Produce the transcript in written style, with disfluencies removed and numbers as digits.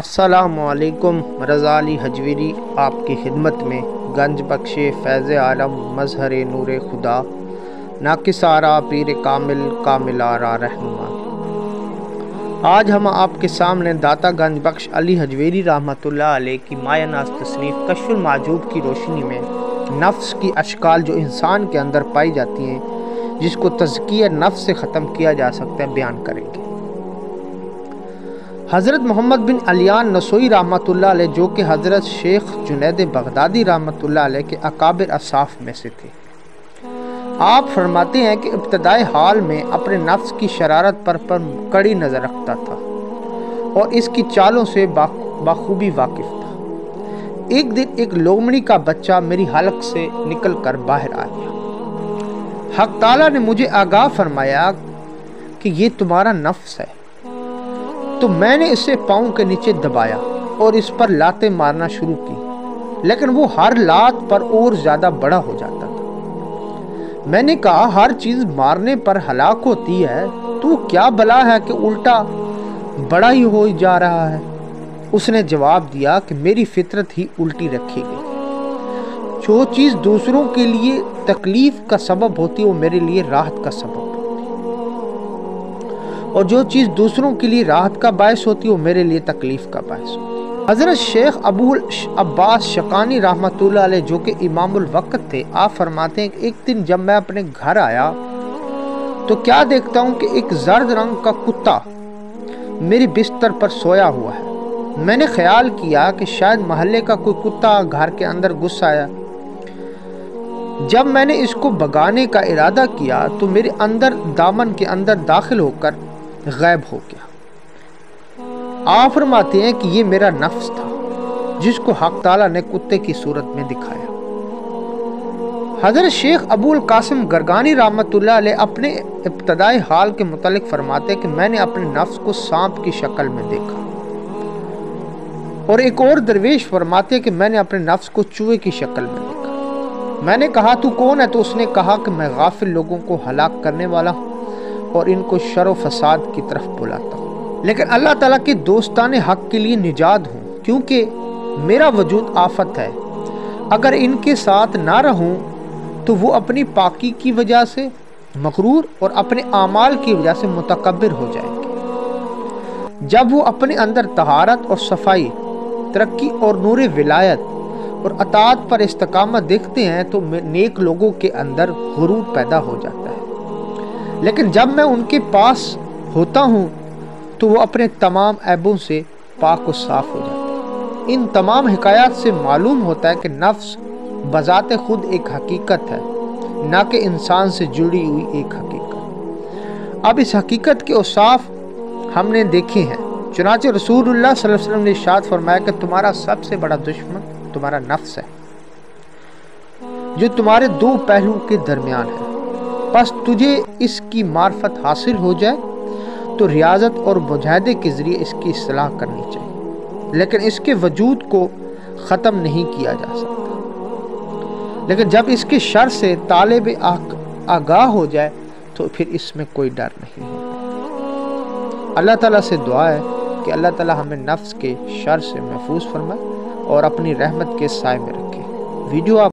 अस्सलामुअलैकुम। रज़ा अली हजवेरी आपकी खिदमत में गंज बख्श फैज़ आलम मजहर नूर खुदा नाकिसारा पीर कामिल कामिलारा रहनुमा। आज हम आपके सामने दाता गंज बख्श अली हजवेरी रहमतुल्लाह अलैह की मायनाज़ तसनीफ़ कश्फुल माजूब की रोशनी में नफ्स की अशकाल जो इंसान के अंदर पाई जाती हैं, जिसको तज़किया नफ्स से ख़त्म किया जा सकता है, बयान करेंगे। हज़रत मोहम्मद बिन अलियान नसवी रहमतुल्लाह अलैह, जो कि हज़रत शेख जुनैद बगदादी रहमतुल्लाह अलैह के अकाबिर असाफ में से थे, आप फरमाते हैं कि इब्तदाई हाल में अपने नफ्स की शरारत पर कड़ी नज़र रखता था और इसकी चालों से बाखूबी वाकिफ था। एक दिन एक लोमड़ी का बच्चा मेरी हलक से निकल कर बाहर आ गया। हक ताला ने मुझे आगाह फरमाया कि ये तुम्हारा नफ्स है, तो मैंने इसे पाँव के नीचे दबाया और इस पर लातें मारना शुरू की, लेकिन वो हर लात पर और ज़्यादा बड़ा हो जाता था। मैंने कहा, हर चीज़ मारने पर हलाक होती है, तो क्या भला है कि उल्टा बड़ा ही हो जा रहा है। उसने जवाब दिया कि मेरी फितरत ही उल्टी रखी गई, जो चीज़ दूसरों के लिए तकलीफ़ का सबब होती है वो मेरे लिए राहत का सबब, और जो चीज़ दूसरों के लिए राहत का बायस होती है वो मेरे लिए तकलीफ़ का बायस होती है। हज़रत शेख अबूल अब्बास शकानी रहमतुल्लाह अलैह, जो कि इमामुल वक्त थे, आप फरमाते हैं कि एक दिन जब मैं अपने घर आया तो क्या देखता हूँ कि एक जर्द रंग का कुत्ता मेरे बिस्तर पर सोया हुआ है। मैंने ख्याल किया कि शायद मोहल्ले का कोई कुत्ता घर के अंदर घुस आया। जब मैंने इसको भगाने का इरादा किया तो मेरे अंदर दामन के अंदर दाखिल होकर गायब हो गया। आप फरमाते हैं कि ये मेरा नफ्स था, जिसको हक ताला ने कुत्ते की सूरत में दिखाया। हज़रत शेख अबूल कासिम गरगानी रहमतुल्लाह अलैह अपने इब्तदाई हाल के मुतालिक फरमाते हैं कि मैंने अपने नफ्स को सांप की शक्ल में देखा, और एक और दरवेश फरमाते हैं कि मैंने अपने नफ्स को चूहे की शक्ल में देखा। मैंने कहा, तू कौन है? तो उसने कहा कि मैं गाफिल लोगों को हलाक करने वाला हूँ और इनको शर फसाद की तरफ बुलाता हूँ, लेकिन अल्लाह ताला के दोस्ताने हक के लिए निजात हूँ, क्योंकि मेरा वजूद आफत है। अगर इनके साथ ना रहूँ तो वो अपनी पाकी की वजह से मगरूर और अपने आमाल की वजह से मुतकब्बिर हो जाएंगे। जब वो अपने अंदर तहारत और सफाई, तरक्की और नूर विलायत और अतात पर इस्तकामत देखते हैं तो नेक लोगों के अंदर गुरूर पैदा हो जाता है, लेकिन जब मैं उनके पास होता हूँ तो वो अपने तमाम ऐबों से पाक और साफ़ हो जाते हैं। इन तमाम हकायात से मालूम होता है कि नफ्स बज़ाते खुद एक हकीकत है, ना कि इंसान से जुड़ी हुई एक हकीकत। अब इस हकीकत के औसाफ हमने देखे हैं। चुनांचे रसूलुल्लाह सल्लल्लाहु अलैहि वसल्लम ने इरशाद फरमाया कि तुम्हारा सबसे बड़ा दुश्मन तुम्हारा नफ्स है, जो तुम्हारे दो पहलू के दरमियान है। बस तुझे इसकी मार्फत हासिल हो जाए तो रियाजत और मुजाहिदे के ज़रिए इसकी इस्लाह करनी चाहिए, लेकिन इसके वजूद को ख़त्म नहीं किया जा सकता। लेकिन जब इसके शर से तालिब आगाह हो जाए तो फिर इसमें कोई डर नहीं होगा। अल्लाह ताला से दुआ है कि अल्लाह ताला हमें नफ्स के शर से महफूज फरमाए और अपनी रहमत के साए में रखें। वीडियो आप